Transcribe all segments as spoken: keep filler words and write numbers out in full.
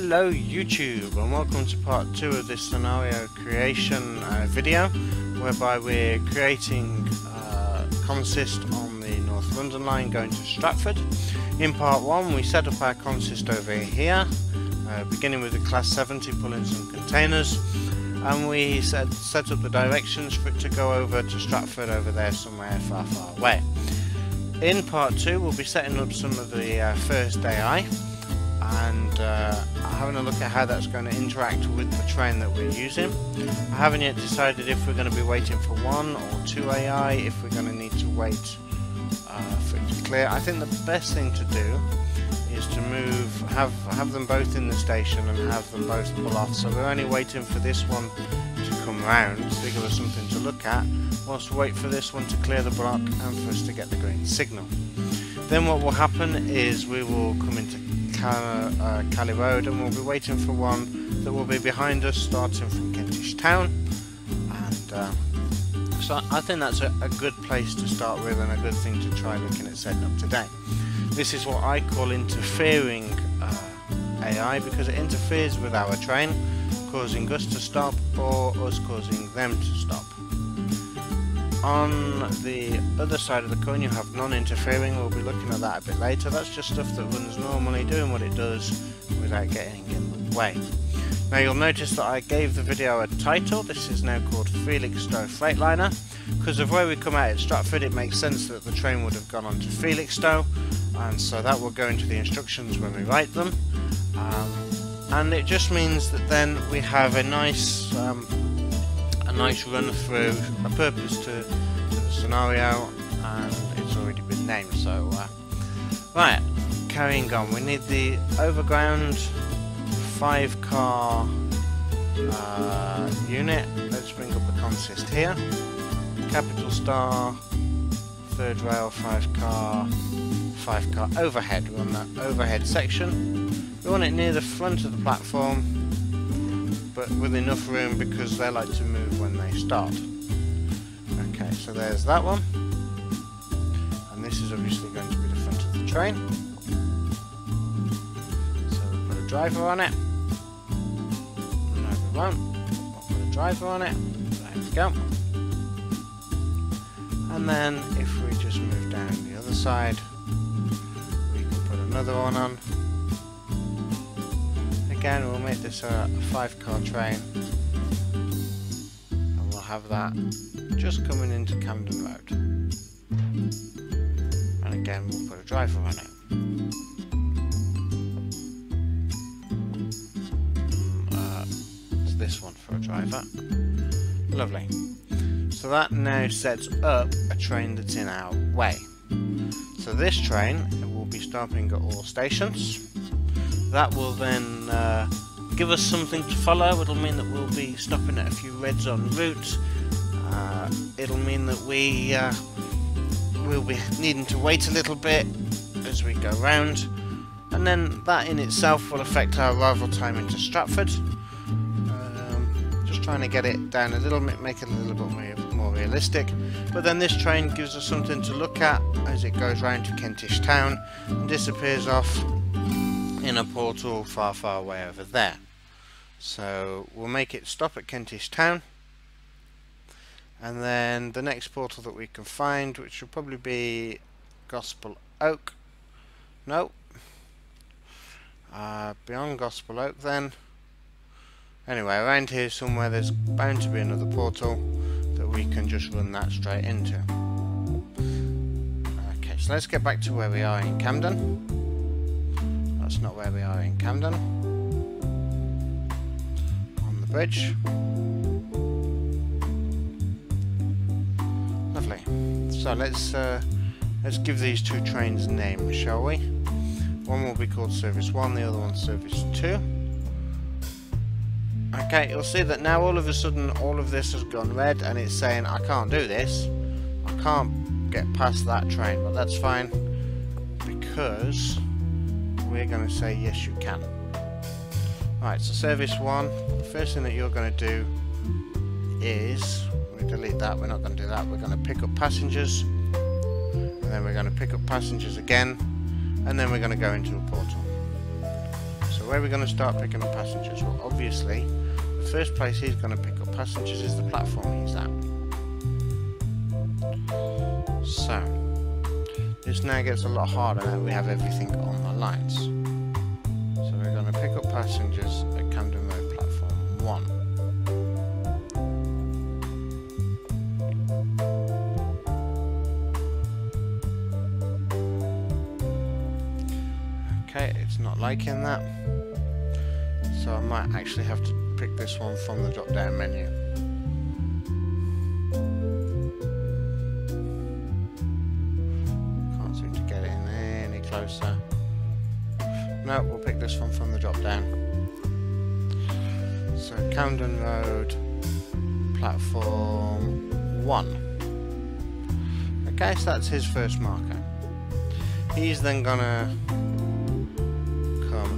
Hello YouTube, and welcome to part two of this scenario creation uh, video, whereby we're creating uh, consist on the North London Line going to Stratford. In part one we set up our consist over here, uh, beginning with the class seventy pulling some containers, and we set, set up the directions for it to go over to Stratford over there somewhere far far away. In part two we'll be setting up some of the uh, first A I and uh, having a look at how that's going to interact with the train that we're using. I haven't yet decided if we're going to be waiting for one or two A I, if we're going to need to wait uh, for it to clear. I think the best thing to do is to move, have, have them both in the station and have them both pull off, so we're only waiting for this one to come round to give us something to look at, whilst we wait for this one to clear the block and for us to get the green signal. Then what will happen is we will come into Uh, Cally Road, and we'll be waiting for one that will be behind us, starting from Kentish Town. And uh, so I think that's a, a good place to start with, and a good thing to try looking at setting up today. This is what I call interfering uh, A I, because it interferes with our train, causing us to stop or us causing them to stop. On the other side of the coin you have non-interfering. We'll be looking at that a bit later. That's just stuff that runs normally, doing what it does without getting in the way. Now you'll notice that I gave the video a title. This is now called Felixstowe Freightliner, because of where we come out at Stratford it makes sense that the train would have gone on to Felixstowe, and so that will go into the instructions when we write them. Um, and it just means that then we have a nice um, a nice run through, a purpose to, to the scenario, and it's already been named, so uh, right, carrying on. We need the overground five car uh, unit. Let's bring up the consist here, capital star, third rail, five car, five car overhead. We're on that overhead section. We want it near the front of the platform, but with enough room because they like to move when they start. Okay, so there's that one, and this is obviously going to be the front of the train, so we'll put a driver on it. No, we won't. We'll put a driver on it. There we go. And then if we just move down the other side, we can put another one on. Again, we'll make this a five car train, and we'll have that just coming into Camden Road, and again we'll put a driver on it. Uh, it's this one for a driver. Lovely. So that now sets up a train that's in our way. So this train will be stopping at all stations. That will then uh, give us something to follow. It'll mean that we'll be stopping at a few reds en route. Uh, it'll mean that we uh, will be needing to wait a little bit as we go round, and then that in itself will affect our arrival time into Stratford. Um, just trying to get it down a little bit, make it a little bit more realistic. But then this train gives us something to look at as it goes round to Kentish Town and disappears off in a portal far far away over there. So we'll make it stop at Kentish Town, and then the next portal that we can find, which will probably be Gospel Oak. No, uh, beyond Gospel Oak then. Anyway, around here somewhere there's bound to be another portal that we can just run that straight into. Okay, so let's get back to where we are in Camden. That's not where we are in Camden. On the bridge. Lovely. So let's uh, let's give these two trains names, shall we? One will be called Service One, the other one Service Two. Okay, you'll see that now all of a sudden all of this has gone red, and it's saying I can't do this. I can't get past that train, but that's fine because we're going to say yes you can. Alright, so service one, the first thing that you're going to do is, we delete that, we're not going to do that, we're going to pick up passengers, and then we're going to pick up passengers again, and then we're going to go into a portal. So where are we going to start picking up passengers? Well, obviously, the first place he's going to pick up passengers is the platform he's at. So, this now gets a lot harder now that we have everything on the lights. So we're going to pick up passengers at Camden Road Platform one. Not liking that, so I might actually have to pick this one from the drop down menu. Can't seem to get it in any closer. No, we'll pick this one from the drop down. So Camden Road Platform one. Okay, so that's his first marker. He's then gonna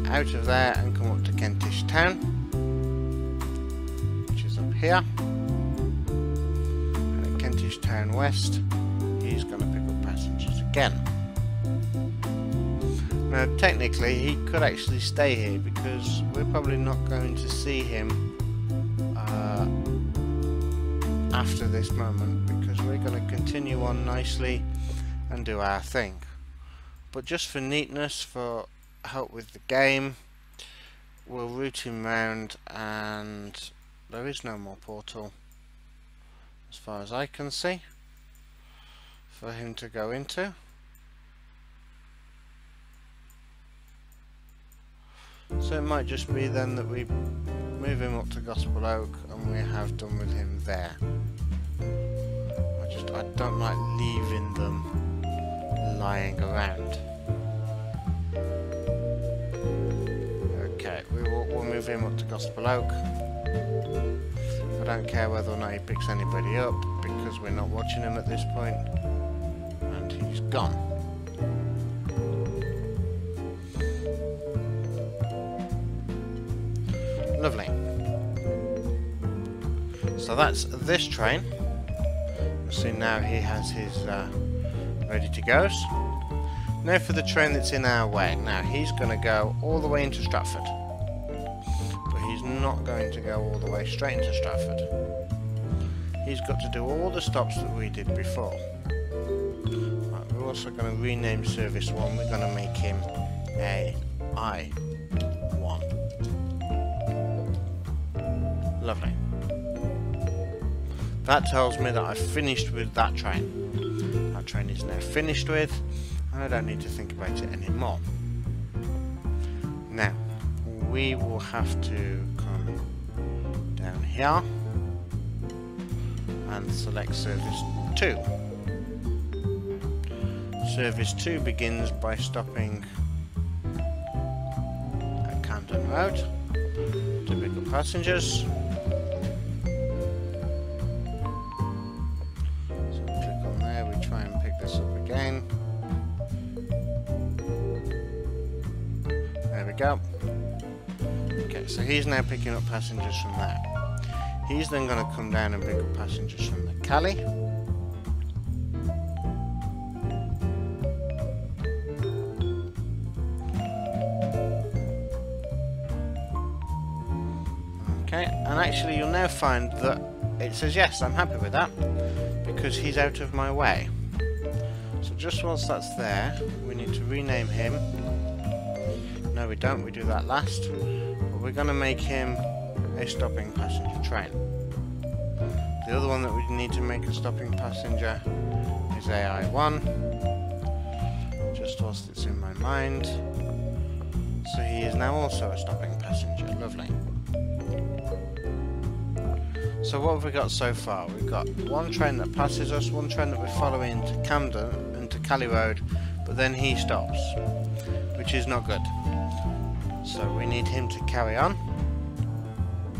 out of there and come up to Kentish Town, which is up here, and at Kentish Town West he's going to pick up passengers again. Now technically he could actually stay here because we're probably not going to see him uh, after this moment, because we're going to continue on nicely and do our thing. But just for neatness, for help with the game, we'll route him round, and there is no more portal as far as I can see for him to go into. So it might just be then that we move him up to Gospel Oak and we have done with him there. I just I don't like leaving them lying around. Okay, we will, we'll move him up to Gospel Oak. I don't care whether or not he picks anybody up because we're not watching him at this point, and he's gone. Lovely. So that's this train. You'll see now he has his uh, ready to go's. Now for the train that's in our way. Now he's going to go all the way into Stratford, but he's not going to go all the way straight into Stratford. He's got to do all the stops that we did before. Right, we're also going to rename service one. We're going to make him A I one. Lovely. That tells me that I've finished with that train. That train is now finished with. I don't need to think about it anymore. Now, we will have to come down here and select service two. Service two begins by stopping at Camden Road to pick up passengers. So we click on there, we try and pick this up again. Go. Okay, so he's now picking up passengers from there. He's then going to come down and pick up passengers from the Cally. Okay, and actually you'll now find that it says yes, I'm happy with that, because he's out of my way. So just whilst that's there, we need to rename him. No, we don't, we do that last, but we're going to make him a stopping passenger train. The other one that we need to make a stopping passenger is A I one, just whilst it's in my mind. So he is now also a stopping passenger, lovely. So what have we got so far? We've got one train that passes us, one train that we're following to Camden, into Cally Road, but then he stops, which is not good. So we need him to carry on,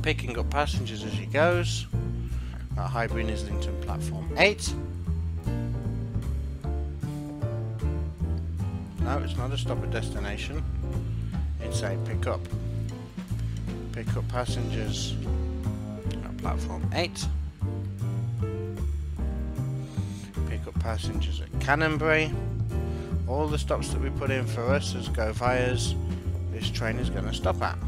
picking up passengers as he goes, at Highbury and Islington Platform eight. No, it's not a stop at destination, it's a pick up. Pick up passengers at Platform eight. Pick up passengers at Cannonbury. All the stops that we put in for us as go vias this train is going to stop at.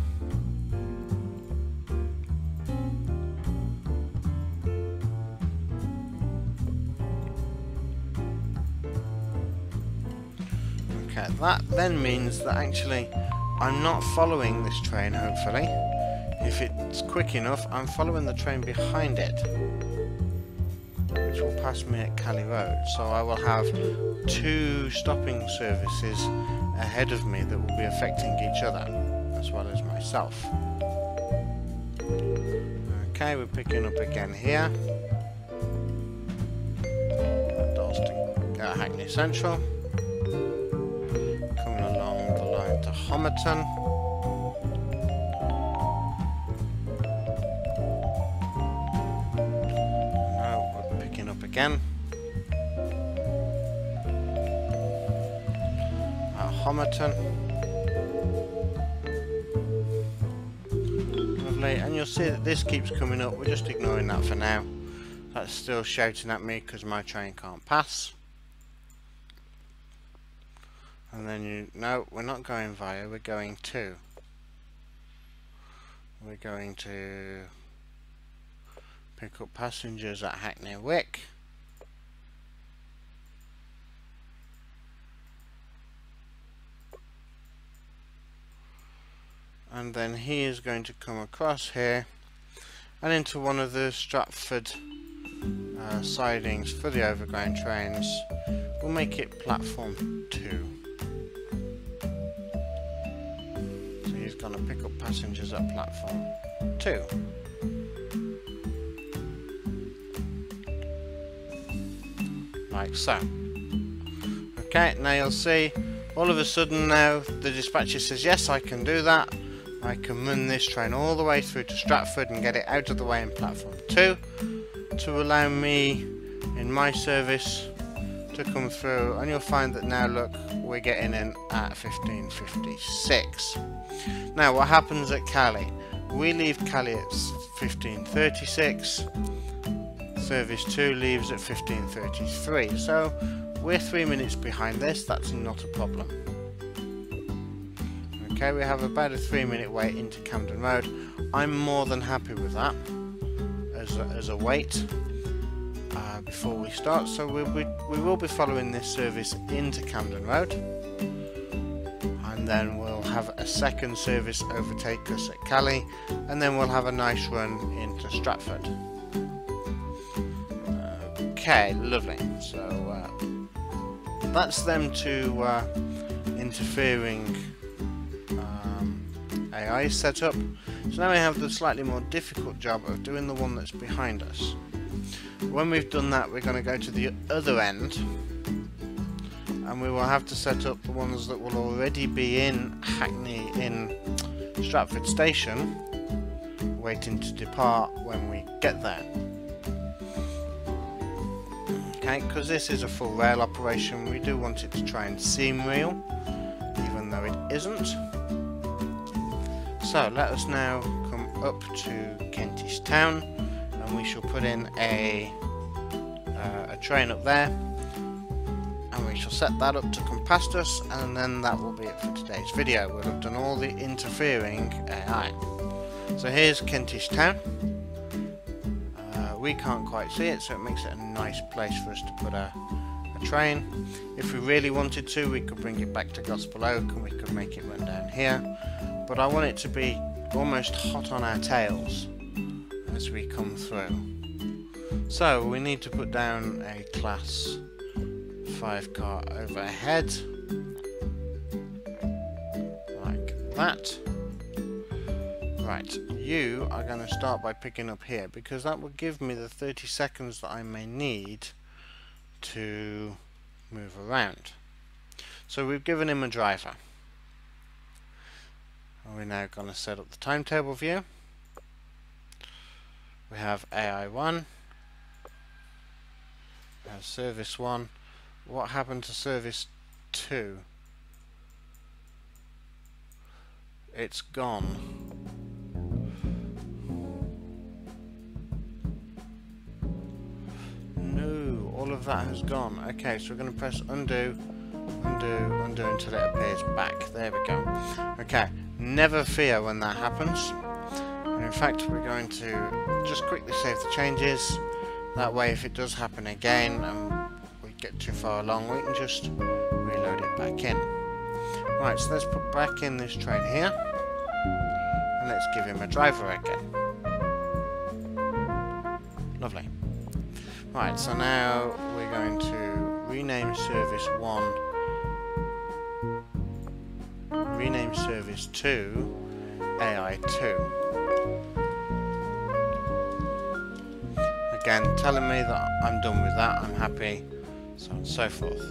Okay, that then means that actually I'm not following this train, hopefully. If it's quick enough, I'm following the train behind it, which will pass me at Cally Road. So I will have two stopping services ahead of me that will be affecting each other, as well as myself. Okay, we're picking up again here. Dalston, uh, Hackney Central. Coming along the line to Homerton. Again at Homerton. Lovely, and you'll see that this keeps coming up. We're just ignoring that for now. That's still shouting at me because my train can't pass. And then you no, we're not going via, we're going to we're going to pick up passengers at Hackney Wick. And then he is going to come across here and into one of the Stratford uh, sidings for the overground trains. We'll make it platform two. So he's going to pick up passengers at platform two. Like so. Okay, now you'll see all of a sudden now the dispatcher says yes, I can do that. I can run this train all the way through to Stratford and get it out of the way in platform two to allow me in my service to come through. And you'll find that now, look, we're getting in at fifteen fifty-six. Now what happens at Cally? We leave Cally at fifteen thirty-six, service two leaves at fifteen thirty-three, so we're three minutes behind this. That's not a problem. Okay, we have about a three minute wait into Camden Road. I'm more than happy with that as a, as a wait uh, before we start, so we, we, we will be following this service into Camden Road, and then we'll have a second service overtake us at Cally, and then we'll have a nice run into Stratford. Okay, lovely. So uh, that's them to uh, interfering A I set up. So now we have the slightly more difficult job of doing the one that's behind us. When we've done that, we're going to go to the other end, and we will have to set up the ones that will already be in Hackney in Stratford Station, waiting to depart when we get there. Okay, because this is a full rail operation, we do want it to try and seem real, even though it isn't. So let us now come up to Kentish Town, and we shall put in a, uh, a train up there, and we shall set that up to come past us, and then that will be it for today's video. We'll have done all the interfering A I. So here's Kentish Town. Uh, we can't quite see it, so it makes it a nice place for us to put a, a train. If we really wanted to, we could bring it back to Gospel Oak, and we could make it run down here. But I want it to be almost hot on our tails as we come through. So we need to put down a class five car overhead, like that. Right, you are going to start by picking up here, because that will give me the thirty seconds that I may need to move around. So we've given him a driver. We're now going to set up the timetable view. We have A I one, we have service one. What happened to service two? It's gone. No, all of that has gone. Okay, so we're going to press undo Undo, undo until it appears back. There we go. Okay, never fear when that happens. And in fact, we're going to just quickly save the changes. That way, if it does happen again and we get too far along, we can just reload it back in. Right, so let's put back in this train here. And let's give him a driver again. Lovely. Right, so now we're going to rename service one, rename service two, A I two. Again, telling me that I'm done with that, I'm happy, so on and so forth.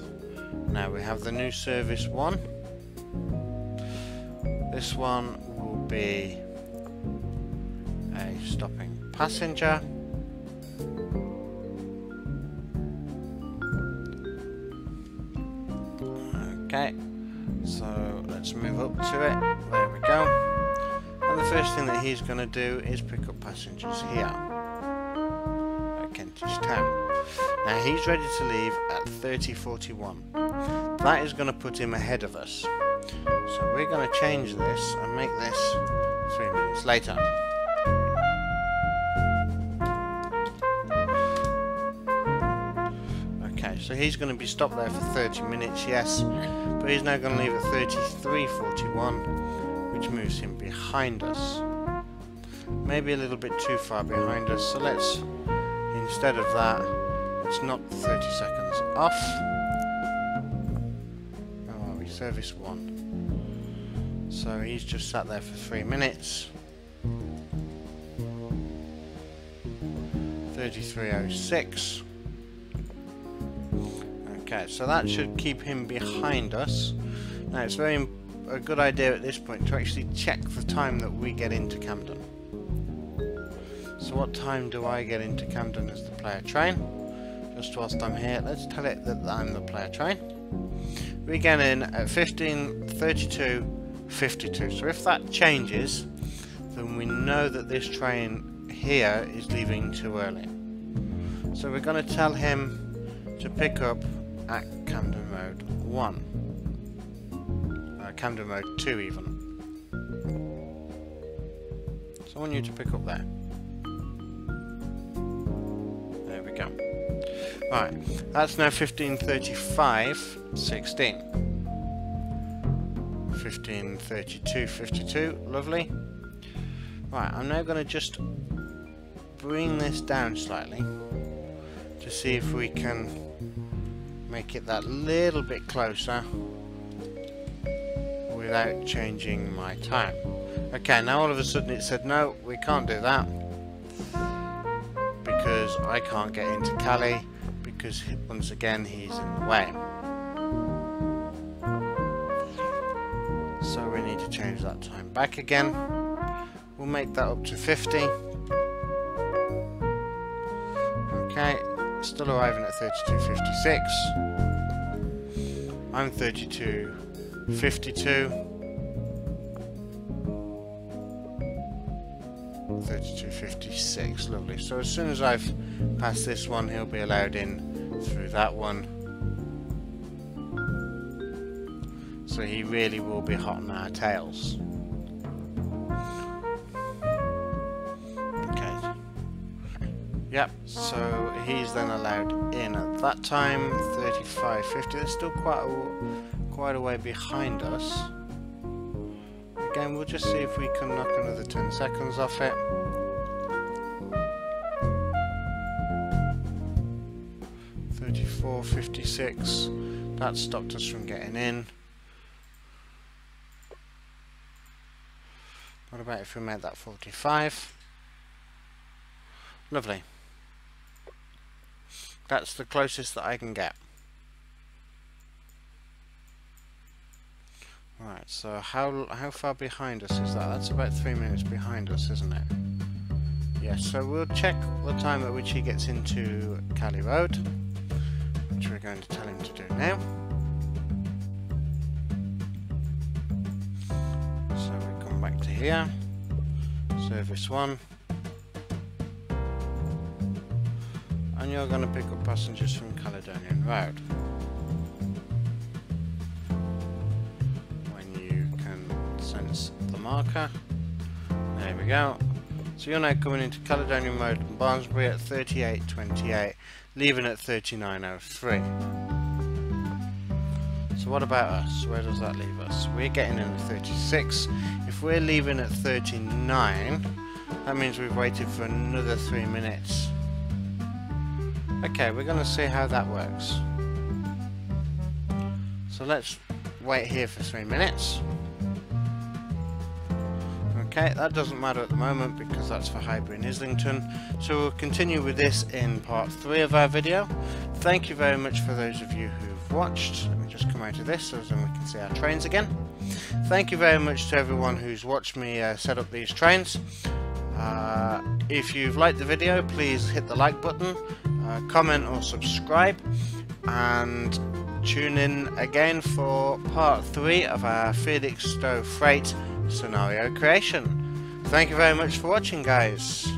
Now we have the new service one. This one will be a stopping passenger. Okay, so let's move up to it, there we go, and the first thing that he's going to do is pick up passengers here, at Kentish Town. Now he's ready to leave at thirty forty-one, that is going to put him ahead of us, so we're going to change this and make this three minutes later. So he's going to be stopped there for thirty minutes, yes, but he's now going to leave at thirty-three forty-one, which moves him behind us. Maybe a little bit too far behind us, so let's, instead of that, let's knock the thirty seconds off. Where are we? Service one. So he's just sat there for three minutes. thirty-three oh six. Okay, so that should keep him behind us. Now it's very a good idea at this point to actually check the time that we get into Camden. So what time do I get into Camden as the player train? Just whilst I'm here, let's tell it that I'm the player train. We get in at fifteen thirty-two fifty-two. So if that changes, then we know that this train here is leaving too early. So we're going to tell him to pick up at Camden Road one, uh, Camden Road two even. So I want you to pick up there. There we go. Right, that's now fifteen thirty-five sixteen. fifteen thirty-two fifty-two, lovely. Right, I'm now going to just bring this down slightly to see if we can make it that little bit closer without changing my time. Okay, now all of a sudden it said no, we can't do that because I can't get into Cally because once again he's in the way. So we need to change that time back again. We'll make that up to fifty. Okay. Still arriving at thirty-two fifty-six. I'm thirty-two fifty-two. thirty-two fifty-six, lovely. So as soon as I've passed this one, he'll be allowed in through that one. So he really will be hot on our tails. Yep, so he's then allowed in at that time, thirty-five fifty. That's still quite a, quite a way behind us. Again, we'll just see if we can knock another ten seconds off it. thirty-four fifty-six, that stopped us from getting in. What about if we made that forty-five? Lovely. That's the closest that I can get. Right, so how how far behind us is that? That's about three minutes behind us, isn't it? Yes, so we'll check the time at which he gets into Cally Road, which we're going to tell him to do now. So we come back to here, service one. And you're going to pick up passengers from Caledonian Road. marker. There we go. So you're now coming into Caledonian Road and Barnsbury at thirty-eight twenty-eight, leaving at thirty-nine oh three. So what about us? Where does that leave us? We're getting in at thirty-six. If we're leaving at thirty-nine, that means we've waited for another three minutes. Okay, we're going to see how that works. So let's wait here for three minutes. Okay, that doesn't matter at the moment because that's for Highbury and Islington. So we'll continue with this in part three of our video. Thank you very much for those of you who've watched. Let me just come out of this so then we can see our trains again. Thank you very much to everyone who's watched me uh, set up these trains. Uh, if you've liked the video, please hit the like button, uh, comment or subscribe, and tune in again for part three of our Felixstowe Freight scenario creation. Thank you very much for watching, guys.